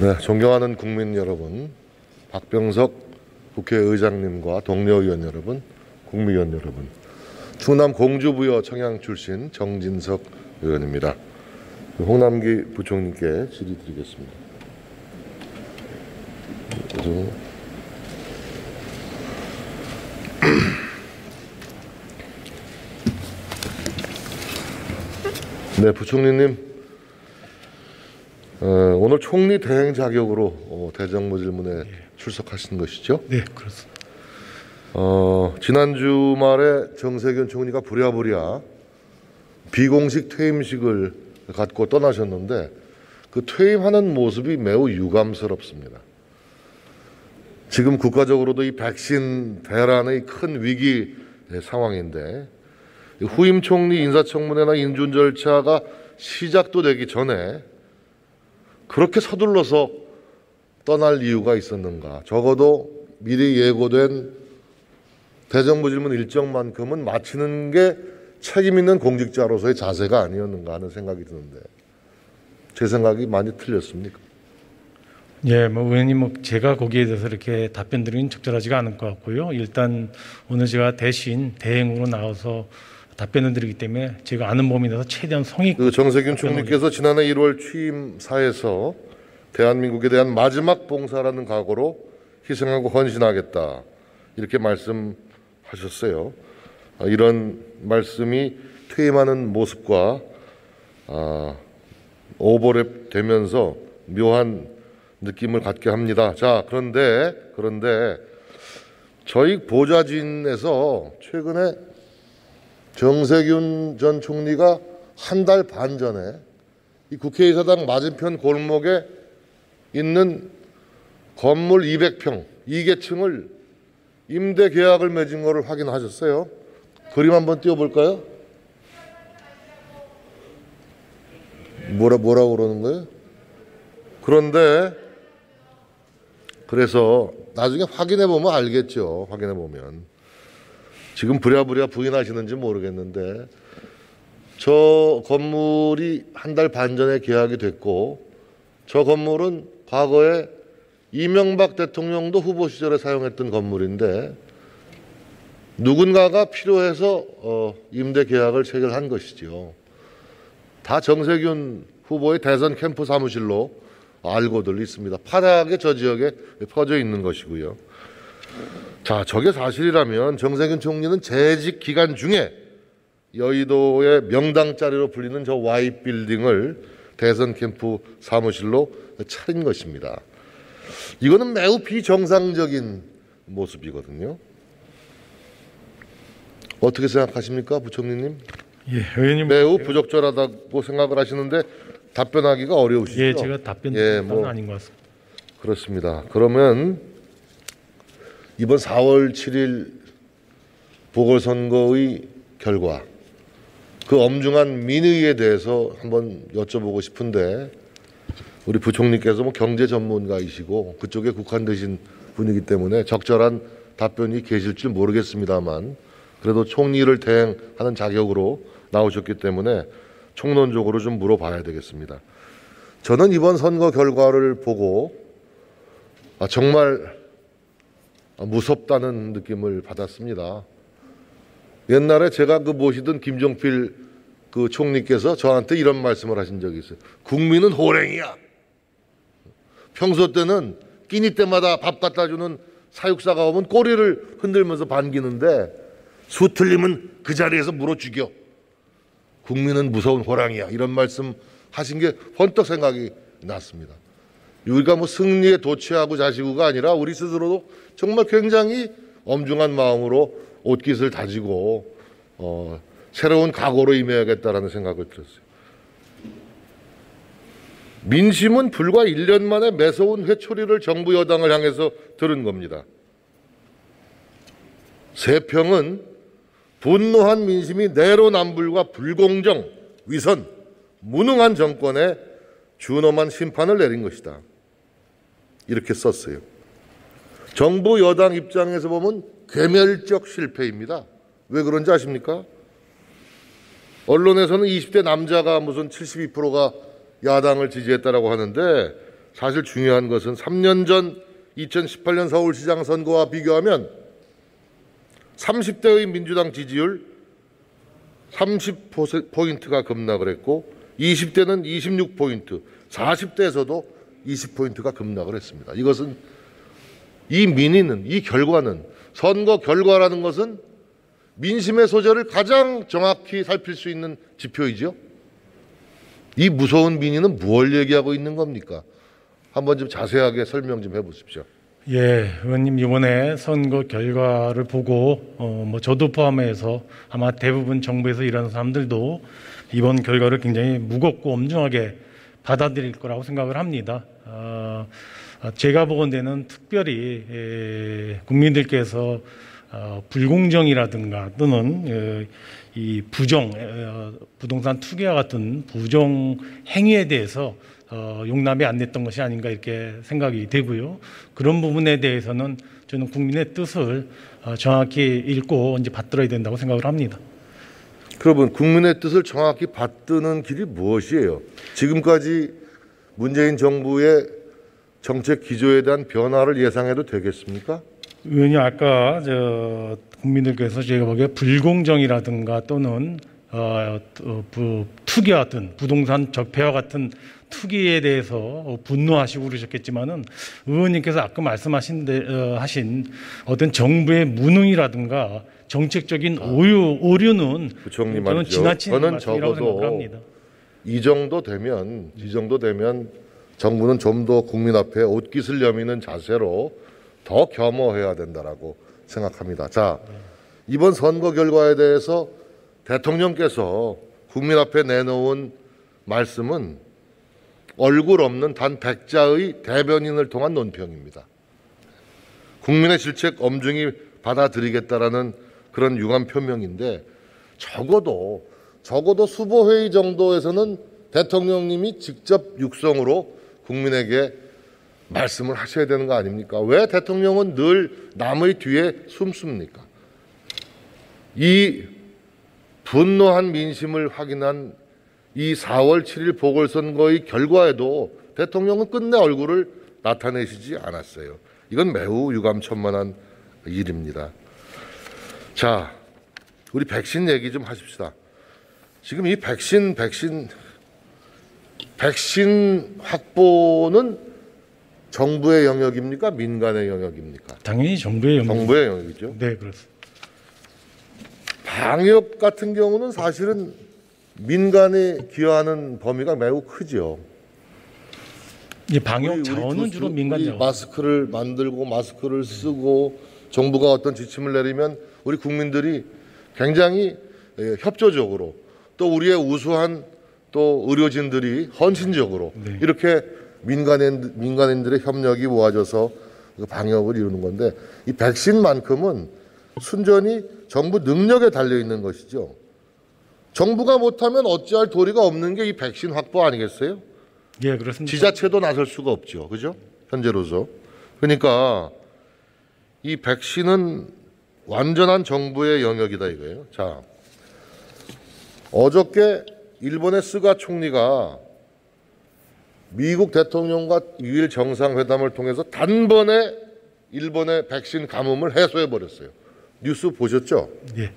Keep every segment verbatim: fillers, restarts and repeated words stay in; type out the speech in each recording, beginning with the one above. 네, 존경하는 국민 여러분, 박병석 국회의장님과 동료 의원 여러분, 국민의원 여러분, 충남 공주부여 청양 출신 정진석 의원입니다. 홍남기 부총리님께 질의드리겠습니다. 네, 부총리님, 어, 오늘 총리 대행 자격으로 어, 대정부질문에 예. 출석하신 것이죠? 네, 그렇습니다. 어, 지난 주말에 정세균 총리가 부랴부랴 비공식 퇴임식을 갖고 떠나셨는데 그 퇴임하는 모습이 매우 유감스럽습니다. 지금 국가적으로도 이 백신 대란의 큰 위기 상황인데 후임 총리 인사청문회나 인준 절차가 시작도 되기 전에 그렇게 서둘러서 떠날 이유가 있었는가? 적어도 미리 예고된 대정부질문 일정만큼은 마치는 게 책임 있는 공직자로서의 자세가 아니었는가 하는 생각이 드는데 제 생각이 많이 틀렸습니까? 예, 뭐 의원님, 뭐 제가 거기에 대해서 이렇게 답변드리는 적절하지가 않을 것 같고요. 일단 오늘 제가 대신 대행으로 나와서 답변을 드리기 때문에 제가 아는 범위에 대해서 최대한 성의. 그 정세균 총리께서 지난해 일월 취임사에서 대한민국에 대한 마지막 봉사라는 각오로 희생하고 헌신하겠다 이렇게 말씀하셨어요. 이런 말씀이 퇴임하는 모습과 아, 오버랩 되면서 묘한 느낌을 갖게 합니다. 자, 그런데 그런데 저희 보좌진에서 최근에 정세균 전 총리가 한 달 반 전에 이 국회의사당 맞은편 골목에 있는 건물 이백 평 이 계층을 임대 계약을 맺은 것을 확인하셨어요. 그림 한번 띄워볼까요? 뭐라, 뭐라고 그러는 거예요? 그런데 그래서 나중에 확인해보면 알겠죠. 확인해보면. 지금 부랴부랴 부인하시는지 모르겠는데 저 건물이 한 달 반 전에 계약이 됐고 저 건물은 과거에 이명박 대통령도 후보 시절에 사용했던 건물인데 누군가가 필요해서 어, 임대 계약을 체결한 것이죠. 다 정세균 후보의 대선 캠프 사무실로 알고들 있습니다. 파랗게 저 지역에 퍼져 있는 것이고요. 자, 저게 사실이라면 정세균 총리는 재직 기간 중에 여의도의 명당 자리로 불리는 저 Y빌딩을 대선 캠프 사무실로 차린 것입니다. 이거는 매우 비정상적인 모습이거든요. 어떻게 생각하십니까, 부총리님? 예, 의원님, 매우 부적절하다고 생각을 하시는데 답변하기가 어려우시죠? 예, 제가 답변드리는 예, 뭐, 아닌 것 같습니다. 그렇습니다. 그러면 이번 사월 칠일 보궐선거의 결과 그 엄중한 민의에 대해서 한번 여쭤보고 싶은데 우리 부총리께서 뭐 경제 전문가이시고 그쪽에 국한되신 분이기 때문에 적절한 답변이 계실 줄 모르겠습니다만 그래도 총리를 대행하는 자격으로 나오셨기 때문에 총론적으로 좀 물어봐야 되겠습니다. 저는 이번 선거 결과를 보고 아, 정말 무섭다는 느낌을 받았습니다. 옛날에 제가 그 모시던 김종필 그 총리께서 저한테 이런 말씀을 하신 적이 있어요. 국민은 호랭이야. 평소 때는 끼니 때마다 밥 갖다주는 사육사가 오면 꼬리를 흔들면서 반기는데 수 틀리면 그 자리에서 물어 죽여. 국민은 무서운 호랑이야. 이런 말씀 하신 게 번뜩 생각이 났습니다. 우리가 뭐 승리에 도취하고 자시고가 아니라 우리 스스로도 정말 굉장히 엄중한 마음으로 옷깃을 다지고 어, 새로운 각오로 임해야겠다라는 생각을 들었어요. 민심은 불과 일 년 만에 매서운 회초리를 정부 여당을 향해서 들은 겁니다. 세평은 분노한 민심이 내로남불과 불공정, 위선, 무능한 정권에 준엄한 심판을 내린 것이다. 이렇게 썼어요. 정부 여당 입장에서 보면 괴멸적 실패입니다. 왜 그런지 아십니까? 언론에서는 이십 대 남자가 무슨 칠십이 퍼센트가 야당을 지지했다라고 하는데 사실 중요한 것은 삼 년 전 이천십팔 년 서울시장 선거와 비교하면 삼십 대의 민주당 지지율 삼십 포인트가 급락을 했고 이십 대는 이십육 포인트, 사십 대에서도 이십 포인트가 급락을 했습니다. 이것은 이 민의는, 이 결과는, 선거 결과라는 것은 민심의 소재를 가장 정확히 살필 수 있는 지표이죠. 이 무서운 민의는 무엇을 얘기하고 있는 겁니까? 한번 좀 자세하게 설명 좀 해보십시오. 예, 의원님, 이번에 선거 결과를 보고 어, 뭐 저도 포함해서 아마 대부분 정부에서 일하는 사람들도 이번 결과를 굉장히 무겁고 엄중하게 받아들일 거라고 생각을 합니다. 어, 제가 보건대는 특별히 예, 국민들께서 어, 불공정이라든가 또는 예, 이 부정, 예, 부동산 투기와 같은 부정 행위에 대해서 어, 용납이 안 됐던 것이 아닌가 이렇게 생각이 되고요. 그런 부분에 대해서는 저는 국민의 뜻을 어, 정확히 읽고 이제 받들어야 된다고 생각을 합니다. 그러면 국민의 뜻을 정확히 받드는 길이 무엇이에요? 지금까지 문재인 정부의 정책 기조에 대한 변화를 예상해도 되겠습니까? 의원님, 아까 저 국민들께서 제가 보기에 불공정이라든가 또는 어, 부, 투기와 같은 부동산 적폐와 같은 투기에 대해서 분노하시고 그러셨겠지만은 의원님께서 아까 말씀하신 데, 어, 하신 어떤 정부의 무능이라든가 정책적인 오류, 오류는 부총리 저는 지나치는 말씀이라고 생각합니다. 이 정도 되면 이 정도 되면 정부는 좀 더 국민 앞에 옷깃을 여미는 자세로 더 겸허해야 된다라고 생각합니다. 자, 이번 선거 결과에 대해서 대통령께서 국민 앞에 내놓은 말씀은 얼굴 없는 단 백자의 대변인을 통한 논평입니다. 국민의 질책 엄중히 받아들이겠다라는 그런 유감 표명인데, 적어도 적어도 수보회의 정도에서는 대통령님이 직접 육성으로 국민에게 말씀을 하셔야 되는 거 아닙니까? 왜 대통령은 늘 남의 뒤에 숨습니까? 이 분노한 민심을 확인한 이 사월 칠일 보궐선거의 결과에도 대통령은 끝내 얼굴을 나타내시지 않았어요. 이건 매우 유감천만한 일입니다. 자, 우리 백신 얘기 좀 하십시다. 지금 이 백신, 백신, 백신 확보는 정부의 영역입니까? 민간의 영역입니까? 당연히 정부의 영역이죠. 정부의 영역이죠. 네, 그렇습니다. 방역 같은 경우는 사실은 민간이 기여하는 범위가 매우 크죠. 이 방역 자원은 주로 민간 자원. 마스크를 만들고 마스크를 쓰고 정부가 어떤 지침을 내리면 우리 국민들이 굉장히 협조적으로, 또 우리의 우수한 또 의료진들이 헌신적으로 네. 이렇게 민간인, 민간인들의 협력이 모아져서 방역을 이루는 건데, 이 백신만큼은 순전히 정부 능력에 달려있는 것이죠. 정부가 못하면 어찌할 도리가 없는 게 이 백신 확보 아니겠어요? 예, 그렇습니다. 지자체도 나설 수가 없죠. 그죠? 현재로서. 그러니까 이 백신은 완전한 정부의 영역이다 이거예요. 자, 어저께 일본의 스가 총리가 미국 대통령과 유일 정상회담을 통해서 단번에 일본의 백신 가뭄을 해소해버렸어요. 뉴스 보셨죠? 예.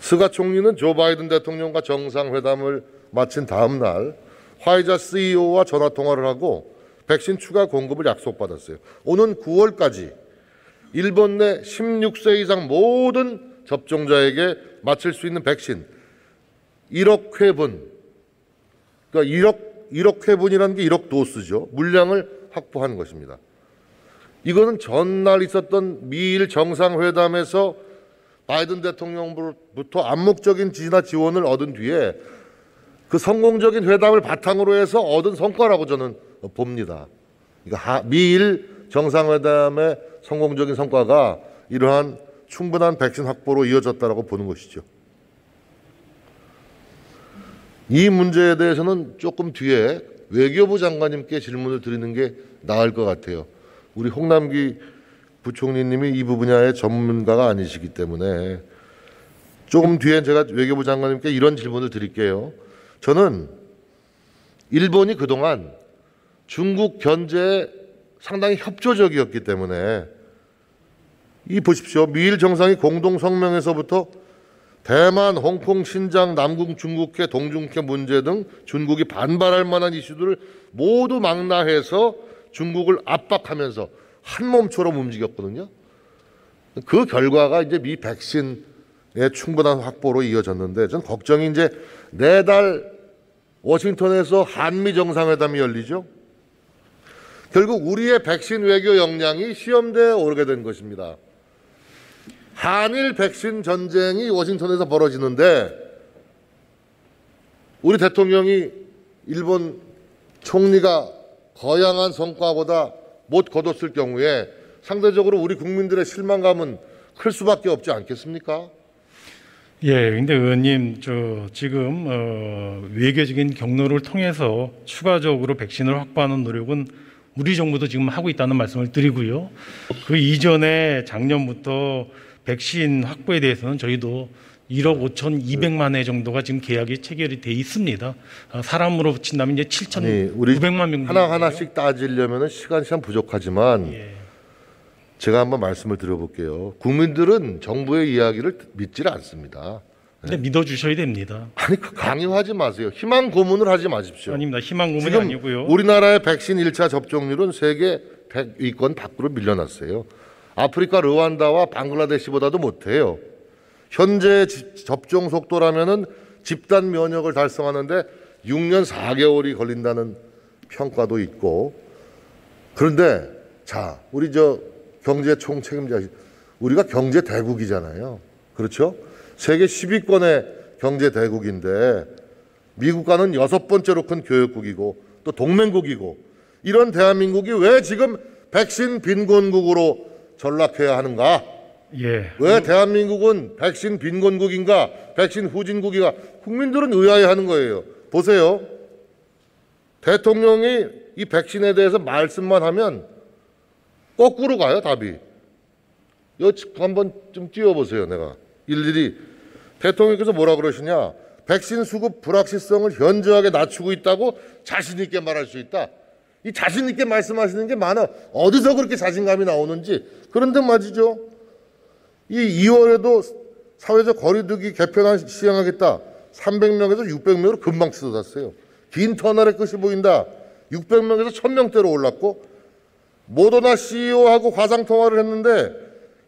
스가 총리는 조 바이든 대통령과 정상회담을 마친 다음 날 화이자 씨이오와 전화통화를 하고 백신 추가 공급을 약속받았어요. 오는 구월까지 일본 내 십육 세 이상 모든 접종자에게 맞출 수 있는 백신 일억 회분, 그러니까 일억, 일억 회분이라는 게 일억 도스죠. 물량을 확보한 것입니다. 이거는 전날 있었던 미일 정상회담에서 바이든 대통령부터 암묵적인 지지나 지원을 얻은 뒤에 그 성공적인 회담을 바탕으로 해서 얻은 성과라고 저는 봅니다. 그러니까 미일 정상회담의 성공적인 성과가 이러한 충분한 백신 확보로 이어졌다라고 보는 것이죠. 이 문제에 대해서는 조금 뒤에 외교부 장관님께 질문을 드리는 게 나을 것 같아요. 우리 홍남기 부총리님이 이 분야의 전문가가 아니시기 때문에 조금 뒤에 제가 외교부 장관님께 이런 질문을 드릴게요. 저는 일본이 그동안 중국 견제에 상당히 협조적이었기 때문에 이 보십시오. 미일 정상이 공동성명에서부터 대만, 홍콩, 신장, 남궁, 중국해, 동중해 문제 등 중국이 반발할 만한 이슈들을 모두 망라해서 중국을 압박하면서 한 몸처럼 움직였거든요. 그 결과가 이제 미 백신의 충분한 확보로 이어졌는데, 전 걱정이 이제 내달 워싱턴에서 한미 정상회담이 열리죠. 결국 우리의 백신 외교 역량이 시험대에 오르게 된 것입니다. 한일 백신 전쟁이 워싱턴에서 벌어지는데 우리 대통령이 일본 총리가 거양한 성과보다 못 거뒀을 경우에 상대적으로 우리 국민들의 실망감은 클 수밖에 없지 않겠습니까? 예, 근데 의원님, 저 지금 어, 외교적인 경로를 통해서 추가적으로 백신을 확보하는 노력은 우리 정부도 지금 하고 있다는 말씀을 드리고요. 그 이전에 작년부터 백신 확보에 대해서는 저희도 일억 오천이백만 회 정도가 지금 계약이 체결이 돼 있습니다. 사람으로 친다면 이제 칠천구백만 명. 하나 하나씩 따지려면 시간이 참 부족하지만 예. 제가 한번 말씀을 드려볼게요. 국민들은 정부의 이야기를 믿질 않습니다. 근데 네. 믿어주셔야 됩니다. 아니, 강요하지 마세요. 희망 고문을 하지 마십시오. 아닙니다. 희망 고문이 아니고요. 우리나라의 백신 일 차 접종률은 세계 백 위권 밖으로 밀려났어요. 아프리카 르완다와 방글라데시보다도 못해요. 현재 접종 속도라면은 집단 면역을 달성하는데 육 년 사 개월이 걸린다는 평가도 있고, 그런데 자, 우리 저 경제 총 책임자, 우리가 경제 대국이잖아요. 그렇죠? 세계 십 위권의 경제 대국인데 미국과는 여섯 번째로 큰 교역국이고 또 동맹국이고, 이런 대한민국이 왜 지금 백신 빈곤국으로 전락해야 하는가? 예. 왜 대한민국은 백신 빈곤국인가? 백신 후진국인가? 국민들은 의아해하는 거예요. 보세요. 대통령이 이 백신에 대해서 말씀만 하면 거꾸로 가요, 답이. 이거 한번 좀 띄워보세요, 내가. 일일이. 대통령께서 뭐라 그러시냐. 백신 수급 불확실성을 현저하게 낮추고 있다고 자신 있게 말할 수 있다. 이 자신 있게 말씀하시는 게 많아. 어디서 그렇게 자신감이 나오는지. 그런데 맞이죠. 이 이월에도 사회적 거리두기 개편안 시행하겠다. 삼백 명에서 육백 명으로 금방 치솟았어요. 긴 터널의 끝이 보인다. 육백 명에서 천 명대로 올랐고, 모더나 씨이오하고 화상통화를 했는데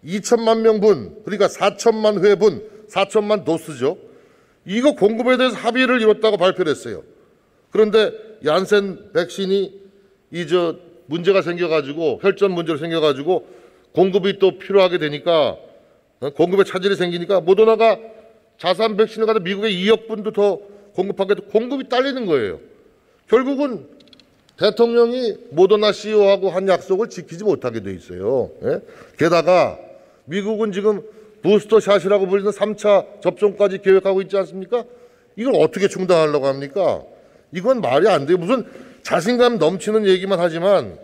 이천만 명분, 그러니까 사천만 회분, 사천만 도스죠. 이거 공급에 대해서 합의를 이뤘다고 발표를 했어요. 그런데 얀센 백신이 이 저 문제가 생겨가지고, 혈전 문제로 생겨가지고 공급이 또 필요하게 되니까, 공급에 차질이 생기니까 모더나가 자산 백신을 가다 미국에 이억 분도 더 공급하게 돼서 공급이 딸리는 거예요. 결국은 대통령이 모더나 씨이오하고 한 약속을 지키지 못하게 돼 있어요. 예? 게다가 미국은 지금 부스터샷이라고 불리는 삼 차 접종까지 계획하고 있지 않습니까? 이걸 어떻게 중단하려고 합니까? 이건 말이 안 돼요. 무슨 자신감 넘치는 얘기만 하지만.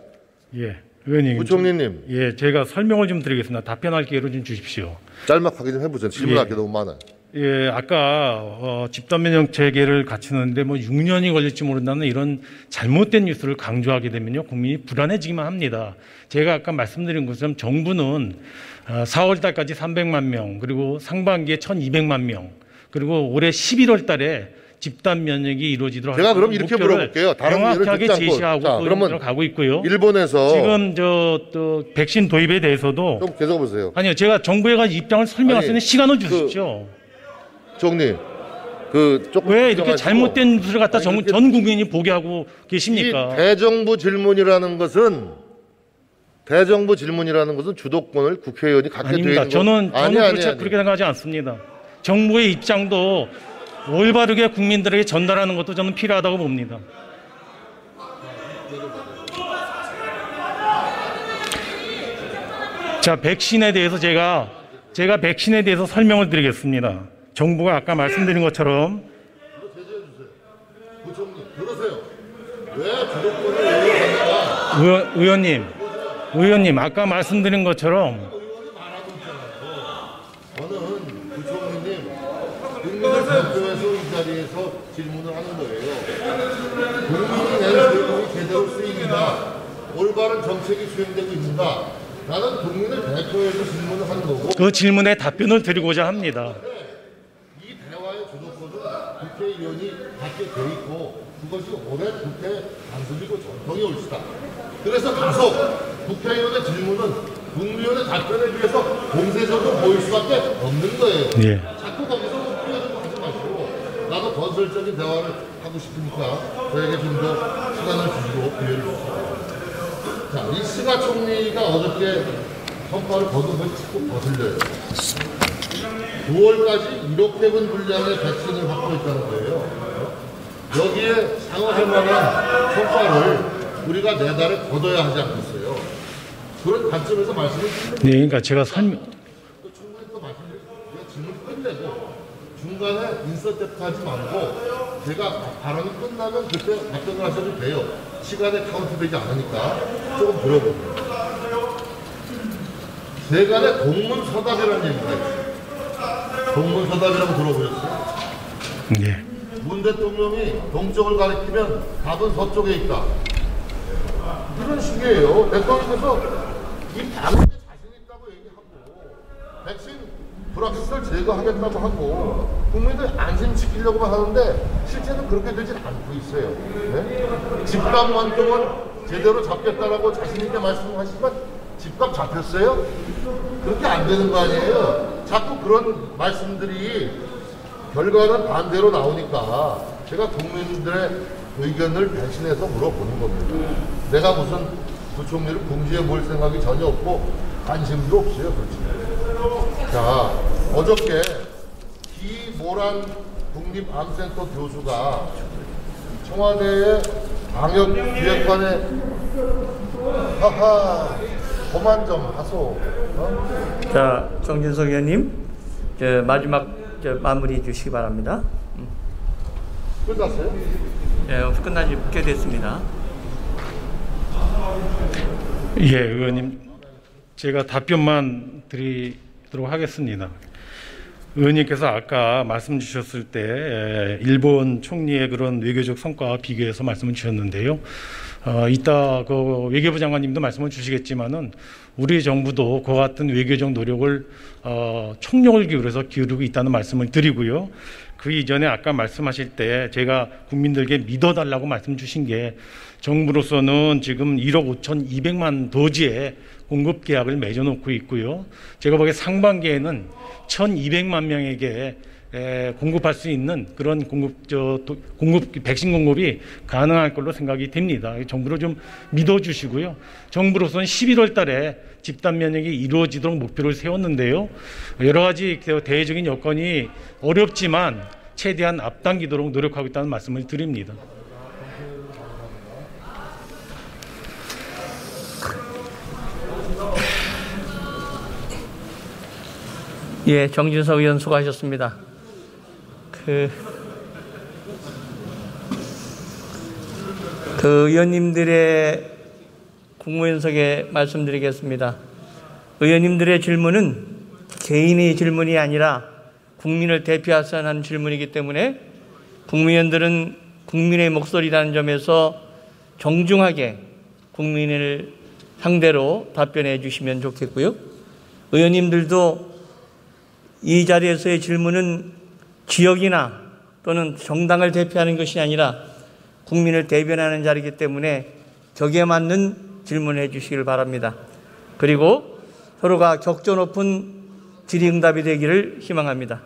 예, 의원님. 부총리님. 좀, 예, 제가 설명을 좀 드리겠습니다. 답변할 기회를 좀 주십시오. 짤막하게 좀 해보세요. 질문할 게 예. 너무 많아요. 예, 아까 어, 집단 면역 체계를 갖추는데 뭐 육 년이 걸릴지 모른다는 이런 잘못된 뉴스를 강조하게 되면요, 국민이 불안해지기만 합니다. 제가 아까 말씀드린 것처럼 정부는 어, 사월 달까지 삼백만 명, 그리고 상반기에 천이백만 명, 그리고 올해 십일월 달에 집단 면역이 이루어지도록 제가 그럼 이렇게 물어볼게요. 다른 명확하게 제시하고 자, 그러면 가고 있고요. 일본에서 지금 저 또 백신 도입에 대해서도 좀 계속 보세요. 아니요, 제가 정부에 가 입장을 설명할 수 있는 시간을 주십시오. 그, 총리, 그 조금 왜 이렇게 잘못된 뉴스를 갖다 전, 전 국민이 보게 하고 계십니까? 이 대정부 질문이라는 것은 대정부 질문이라는 것은 주도권을 국회의원이 갖게 되는 겁니다. 저는, 저는 아니, 그렇게, 아니, 그렇게 생각하지 않습니다. 정부의 입장도 올바르게 국민들에게 전달하는 것도 저는 필요하다고 봅니다. 자, 백신에 대해서 제가 제가 백신에 대해서 설명을 드리겠습니다. 정부가 아까 말씀드린 것처럼 의원, 의원님, 의원님 아까 말씀드린 것처럼 국민이 낸 질문이 제대로 쓰입니다. 올바른 정책이 수행되고 있는가? 라는 국민을 대표해서 질문을 하는 거고, 그 질문에 답변을 드리고자 합니다. 이 대화의 주도권은 국회의원이 갖게 돼 있고, 그것이 올해 국회 단순이고 전통이 옳시다. 그래서 계속 국회의원의 질문은 국민의원의 답변에 비해서 공세적으로 보일 수밖에 없는 거예요. 예. 자꾸 거기서 뿌려주는 거 하지 마시고, 나도 건설적인 대화를 하고 싶으니까 저에게 좀 더 시간을 주시고 기회를 주시고. 자, 이 스가 총리가 어저께 성과를 거둔 걸 자꾸 거슬려요. 구월까지 일억 회분 분량의 백신을 확보했다는 거예요. 여기에 상응할 만한 성과를 우리가 내달에 거둬야 하지 않겠어요? 그런 관점에서 말씀을 드립니다. 네, 그러니까 제가 선... 충분히 또 말씀을 질문 끝내고 중간에 인서텝트하지 말고 제가 발언이 끝나면 그때 답변을 하셔도 돼요. 시간에 카운트되지 않으니까 조금 들어봅니다. 세간에 동문서답이라는 얘기가 있어요. 동문서답이라고 들어보셨어요? 네. 문 대통령이 동쪽을 가리키면 답은 서쪽에 있다. 이런 식이에요. 대통령께서 이 방역에 자신 있다고 얘기하고 백신 불확실성을 제거하겠다고 하고 국민들 안심시키려고만 하는데 실제는 그렇게 되진 않고 있어요. 네? 집값 완동은 제대로 잡겠다라고 자신 있게 말씀하시지만 집값 잡혔어요? 그렇게 안 되는 거 아니에요. 자꾸 그런 말씀들이 결과는 반대로 나오니까 제가 국민들의 의견을 대신해서 물어보는 겁니다. 내가 무슨 부총리를 궁지에 몰 생각이 전혀 없고 관심도 없어요. 그렇지. 자, 어저께 김모란 국립암센터 교수가 청와대의 방역기획관에 하하 고만 좀 하소. 어? 자, 정진석 의원님 이제 마지막 마무리해 주시기 바랍니다. 끝났어요? 예, 끝난 지 꽤 됐습니다. 예, 의원님, 제가 답변만 드리도록 하겠습니다. 의원님께서 아까 말씀 주셨을 때 일본 총리의 그런 외교적 성과와 비교해서 말씀을 주셨는데요. 어, 이따 그 외교부 장관님도 말씀을 주시겠지만은 우리 정부도 그와 같은 외교적 노력을 어, 총력을 기울여서 기울이고 있다는 말씀을 드리고요. 그 이전에 아까 말씀하실 때 제가 국민들에게 믿어달라고 말씀 주신 게 정부로서는 지금 일억 오천이백만 도지의 공급 계약을 맺어놓고 있고요. 제가 보기에 상반기에는 천이백만 명에게 에, 공급할 수 있는 그런 공급, 저, 도, 공급, 백신 공급이 가능할 걸로 생각이 됩니다. 정부를 좀 믿어주시고요. 정부로서는 십일월 달에 집단 면역이 이루어지도록 목표를 세웠는데요. 여러 가지 대외적인 여건이 어렵지만 최대한 앞당기도록 노력하고 있다는 말씀을 드립니다. 예, 정진석 의원 수고하셨습니다. 그, 그 의원님들의 국무위원석에 말씀드리겠습니다. 의원님들의 질문은 개인의 질문이 아니라 국민을 대표해서 하는 질문이기 때문에 국무위원들은 국민의 목소리라는 점에서 정중하게 국민을 상대로 답변해 주시면 좋겠고요. 의원님들도 이 자리에서의 질문은 지역이나 또는 정당을 대표하는 것이 아니라 국민을 대변하는 자리이기 때문에 격에 맞는 질문해 주시길 바랍니다. 그리고 서로가 격조 높은 질의응답이 되기를 희망합니다.